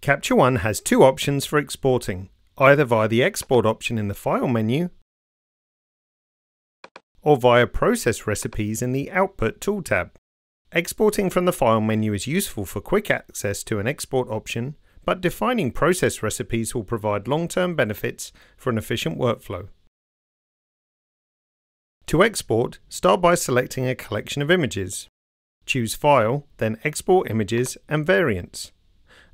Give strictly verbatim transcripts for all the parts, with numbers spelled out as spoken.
Capture One has two options for exporting, either via the export option in the file menu or via Process Recipes in the Output tool tab. Exporting from the file menu is useful for quick access to an export option, but defining process recipes will provide long-term benefits for an efficient workflow. To export, start by selecting a collection of images. Choose File, then Export Images and Variants.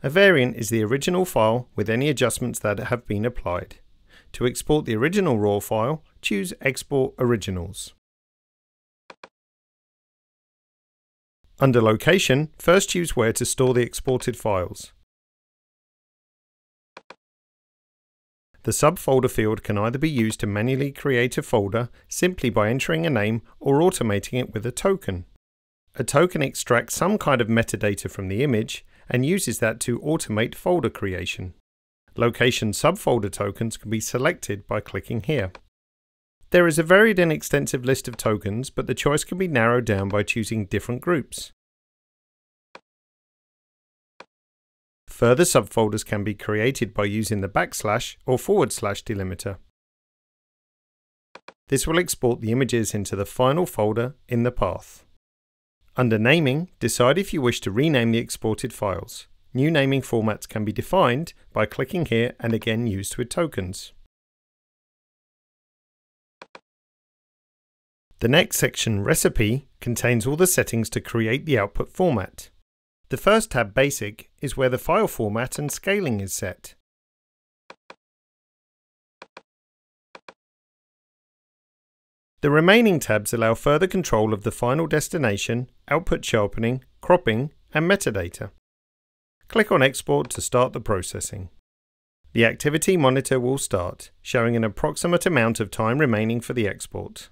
A variant is the original file with any adjustments that have been applied. To export the original RAW file, choose Export Originals. Under Location, first choose where to store the exported files. The subfolder field can either be used to manually create a folder simply by entering a name or automating it with a token. A token extracts some kind of metadata from the image and uses that to automate folder creation. Location subfolder tokens can be selected by clicking here. There is a varied and extensive list of tokens, but the choice can be narrowed down by choosing different groups. Further subfolders can be created by using the backslash or forward slash delimiter. This will export the images into the final folder in the path. Under Naming, decide if you wish to rename the exported files. New naming formats can be defined by clicking here and again used with tokens. The next section, Recipe, contains all the settings to create the output format. The first tab, Basic, is where the file format and scaling is set. The remaining tabs allow further control of the final destination, output sharpening, cropping, and metadata. Click on Export to start the processing. The activity monitor will start, showing an approximate amount of time remaining for the export.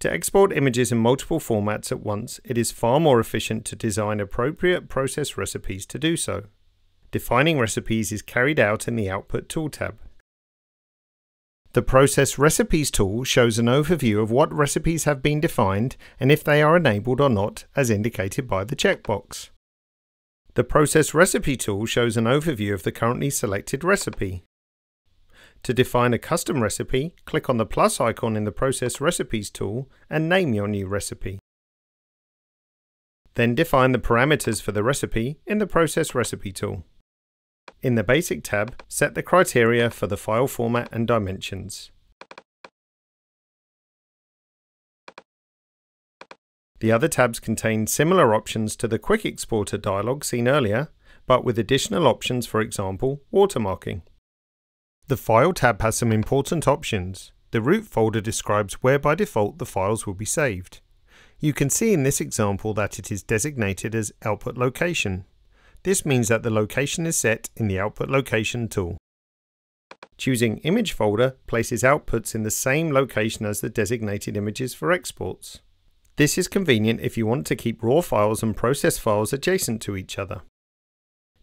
To export images in multiple formats at once, it is far more efficient to design appropriate process recipes to do so. Defining recipes is carried out in the Output tool tab. The Process Recipes tool shows an overview of what recipes have been defined and if they are enabled or not, as indicated by the checkbox. The Process Recipe tool shows an overview of the currently selected recipe. To define a custom recipe, click on the plus icon in the Process Recipes tool and name your new recipe. Then define the parameters for the recipe in the Process Recipe tool. In the Basic tab, set the criteria for the file format and dimensions. The other tabs contain similar options to the Quick Exporter dialog seen earlier, but with additional options, for example, watermarking. The File tab has some important options. The root folder describes where by default the files will be saved. You can see in this example that it is designated as Output Location. This means that the location is set in the Output Location tool. Choosing Image folder places outputs in the same location as the designated images for exports. This is convenient if you want to keep RAW files and process files adjacent to each other.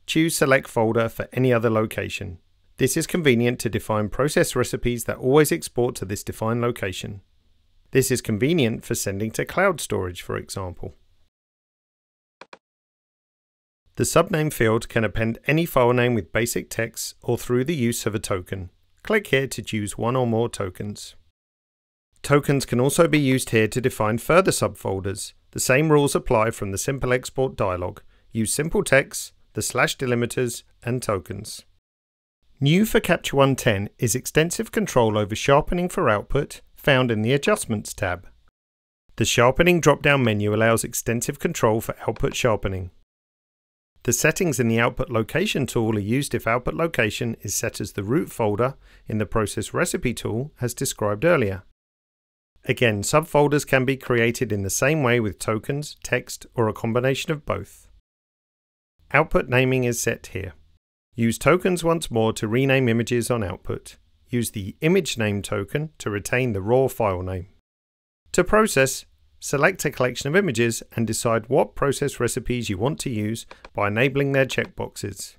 Choose Select folder for any other location. This is convenient to define process recipes that always export to this defined location. This is convenient for sending to cloud storage, for example. The subname field can append any file name with basic text or through the use of a token. Click here to choose one or more tokens. Tokens can also be used here to define further subfolders. The same rules apply from the Simple Export dialog. Use simple text, the slash delimiters, and tokens. New for Capture One ten is extensive control over sharpening for output, found in the Adjustments tab. The Sharpening drop-down menu allows extensive control for output sharpening. The settings in the Output Location tool are used if output location is set as the root folder in the Process Recipe tool as described earlier. Again, subfolders can be created in the same way with tokens, text, or a combination of both. Output naming is set here. Use tokens once more to rename images on output. Use the image name token to retain the raw file name. To process, select a collection of images and decide what process recipes you want to use by enabling their checkboxes.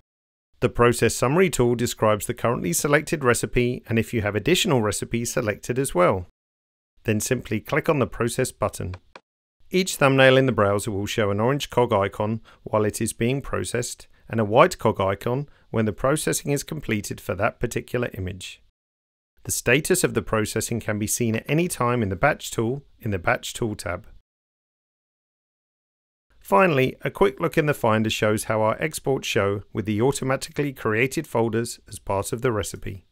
The Process Summary tool describes the currently selected recipe and if you have additional recipes selected as well. Then simply click on the Process button. Each thumbnail in the browser will show an orange cog icon while it is being processed and a white cog icon when the processing is completed for that particular image. The status of the processing can be seen at any time in the Batch tool in the Batch tool tab. Finally, a quick look in the Finder shows how our exports show with the automatically created folders as part of the recipe.